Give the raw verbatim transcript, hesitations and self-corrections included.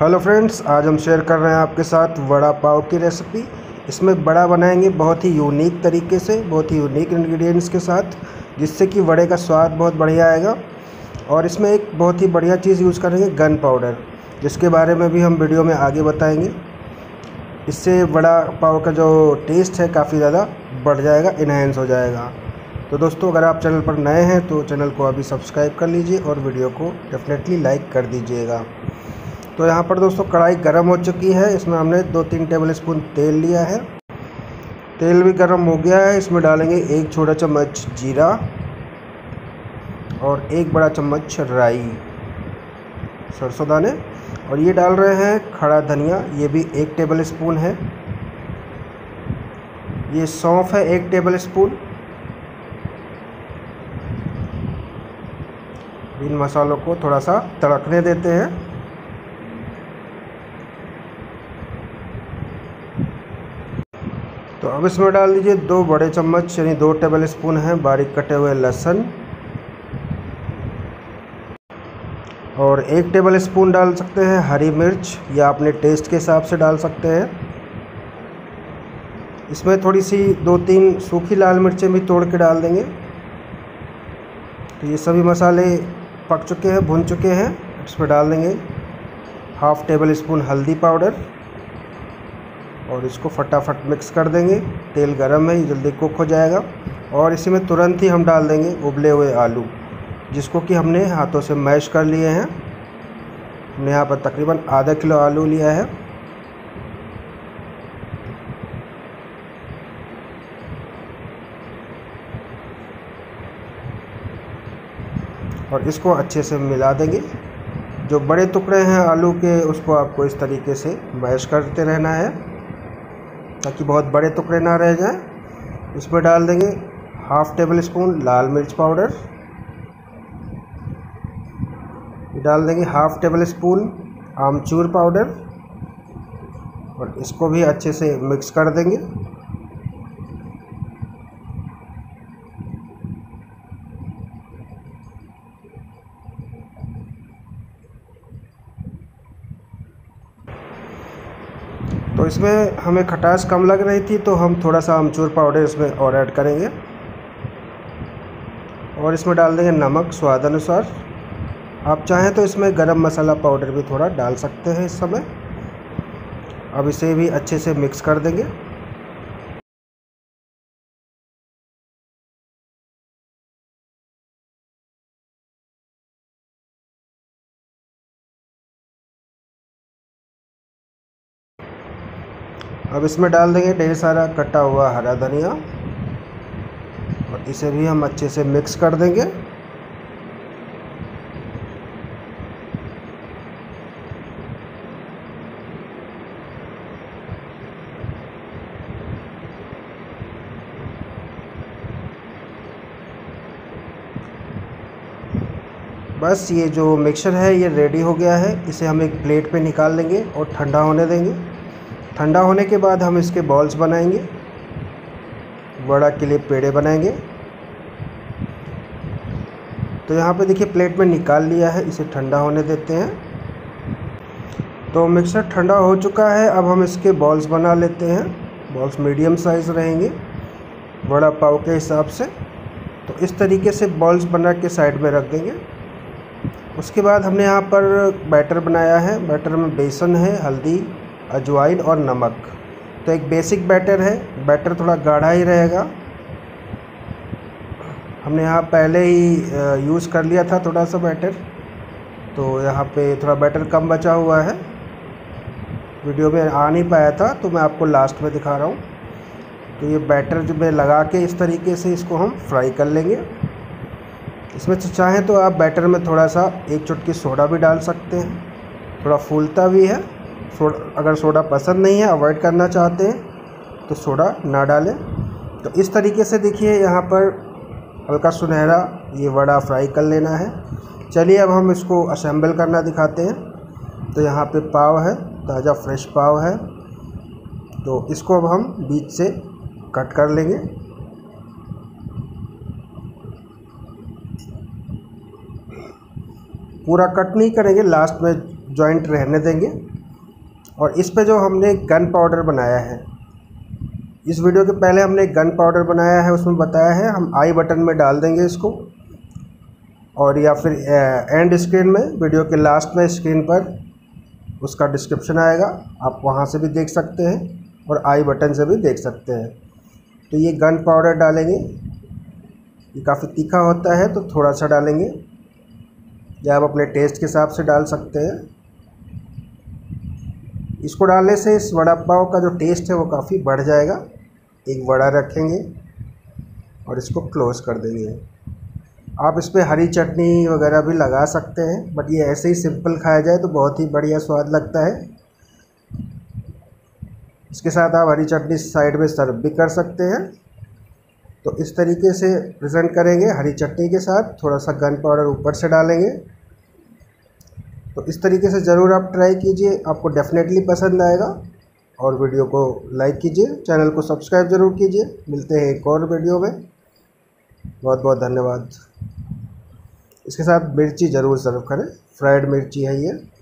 Hello friends, आज हम share कर रहे हैं आपके साथ वड़ा पाव की रेसिपी। इसमें वड़ा बनाएंगे बहुत ही यूनिक तरीके से, बहुत ही यूनिक इंग्रेडिएंट्स के साथ, जिससे कि वड़े का स्वाद बहुत बढ़िया आएगा। और इसमें एक बहुत ही बढ़िया चीज़ यूज़ करेंगे गन पाउडर, जिसके बारे में भी हम वीडियो में आगे बताएँगे। इससे वड़ा पाव का जो टेस्ट है काफ़ी ज़्यादा बढ़ जाएगा, इन्हेंस हो जाएगा। तो दोस्तों, अगर आप चैनल पर नए हैं तो चैनल को अभी सब्सक्राइब कर लीजिए और वीडियो को डेफिनेटली लाइक कर दीजिएगा। तो यहाँ पर दोस्तों कढ़ाई गर्म हो चुकी है, इसमें हमने दो तीन टेबल स्पून तेल लिया है। तेल भी गर्म हो गया है, इसमें डालेंगे एक छोटा चम्मच जीरा और एक बड़ा चम्मच राई सरसों दाने, और ये डाल रहे हैं खड़ा धनिया, ये भी एक टेबल स्पून है। ये सौंफ है एक टेबल स्पून। इन मसालों को थोड़ा सा तड़कने देते हैं। तो अब इसमें डाल दीजिए दो बड़े चम्मच यानी दो टेबल स्पून है बारीक कटे हुए लहसुन, और एक टेबल स्पून डाल सकते हैं हरी मिर्च, या अपने टेस्ट के हिसाब से डाल सकते हैं। इसमें थोड़ी सी दो तीन सूखी लाल मिर्चें भी तोड़ के डाल देंगे। तो ये सभी मसाले पक चुके हैं, भुन चुके हैं। इसमें डाल देंगे हाफ टेबल स्पून हल्दी पाउडर और इसको फटाफट मिक्स कर देंगे। तेल गरम है, ये जल्दी कुक हो जाएगा। और इसी में तुरंत ही हम डाल देंगे उबले हुए आलू, जिसको कि हमने हाथों से मैश कर लिए हैं। हमने यहाँ पर तकरीबन आधा किलो आलू लिया है। और इसको अच्छे से मिला देंगे। जो बड़े टुकड़े हैं आलू के, उसको आपको इस तरीके से मैश करते रहना है ताकि बहुत बड़े टुकड़े ना रह जाएं। इसमें डाल देंगे हाफ टेबल स्पून लाल मिर्च पाउडर, डाल देंगे हाफ टेबल स्पून आमचूर पाउडर, और इसको भी अच्छे से मिक्स कर देंगे। तो इसमें हमें खटास कम लग रही थी तो हम थोड़ा सा अमचूर पाउडर इसमें और ऐड करेंगे। और इसमें डाल देंगे नमक स्वाद अनुसार। आप चाहें तो इसमें गरम मसाला पाउडर भी थोड़ा डाल सकते हैं इस समय। अब इसे भी अच्छे से मिक्स कर देंगे। अब इसमें डाल देंगे ढेर सारा कटा हुआ हरा धनिया, और इसे भी हम अच्छे से मिक्स कर देंगे। बस ये जो मिक्सचर है ये रेडी हो गया है। इसे हम एक प्लेट पे निकाल लेंगे और ठंडा होने देंगे। ठंडा होने के बाद हम इसके बॉल्स बनाएंगे, वड़ा के लिए पेड़े बनाएंगे। तो यहाँ पे देखिए प्लेट में निकाल लिया है, इसे ठंडा होने देते हैं। तो मिक्सर ठंडा हो चुका है, अब हम इसके बॉल्स बना लेते हैं। बॉल्स मीडियम साइज़ रहेंगे वड़ा पाव के हिसाब से। तो इस तरीके से बॉल्स बना के साइड में रख देंगे। उसके बाद हमने यहाँ पर बैटर बनाया है। बैटर में बेसन है, हल्दी, अजवाइन और नमक। तो एक बेसिक बैटर है, बैटर थोड़ा गाढ़ा ही रहेगा। हमने यहाँ पहले ही यूज़ कर लिया था थोड़ा सा बैटर, तो यहाँ पे थोड़ा बैटर कम बचा हुआ है, वीडियो में आ नहीं पाया था तो मैं आपको लास्ट में दिखा रहा हूँ। तो ये बैटर जो मैं लगा के इस तरीके से इसको हम फ्राई कर लेंगे। इसमें चाहें तो आप बैटर में थोड़ा सा एक चुटकी सोडा भी डाल सकते हैं, थोड़ा फूलता भी है। सोडा अगर सोडा पसंद नहीं है, अवॉइड करना चाहते हैं तो सोडा ना डालें। तो इस तरीके से देखिए यहाँ पर हल्का सुनहरा ये वड़ा फ्राई कर लेना है। चलिए अब हम इसको असेंबल करना दिखाते हैं। तो यहाँ पे पाव है, ताज़ा फ्रेश पाव है, तो इसको अब हम बीच से कट कर लेंगे। पूरा कट नहीं करेंगे, लास्ट में जॉइंट रहने देंगे। और इस पे जो हमने गन पाउडर बनाया है, इस वीडियो के पहले हमने गन पाउडर बनाया है, उसमें बताया है हम आई बटन में डाल देंगे इसको, और या फिर एंड स्क्रीन में, वीडियो के लास्ट में स्क्रीन पर उसका डिस्क्रिप्शन आएगा, आप वहाँ से भी देख सकते हैं और आई बटन से भी देख सकते हैं। तो ये गन पाउडर डालेंगे, ये काफ़ी तीखा होता है तो थोड़ा सा डालेंगे, या आप अपने टेस्ट के हिसाब से डाल सकते हैं। इसको डालने से इस वड़ा पाव का जो टेस्ट है वो काफ़ी बढ़ जाएगा। एक वड़ा रखेंगे और इसको क्लोज़ कर देंगे। आप इस पर हरी चटनी वगैरह भी लगा सकते हैं, बट ये ऐसे ही सिंपल खाया जाए तो बहुत ही बढ़िया स्वाद लगता है। इसके साथ आप हरी चटनी साइड में सर्व भी कर सकते हैं। तो इस तरीके से प्रेजेंट करेंगे, हरी चटनी के साथ थोड़ा सा गन पाउडर ऊपर से डालेंगे। तो इस तरीके से ज़रूर आप ट्राई कीजिए, आपको डेफिनेटली पसंद आएगा। और वीडियो को लाइक कीजिए, चैनल को सब्सक्राइब ज़रूर कीजिए। मिलते हैं एक और वीडियो में, बहुत बहुत धन्यवाद। इसके साथ मिर्ची ज़रूर सर्व करें, फ्राइड मिर्ची है ये।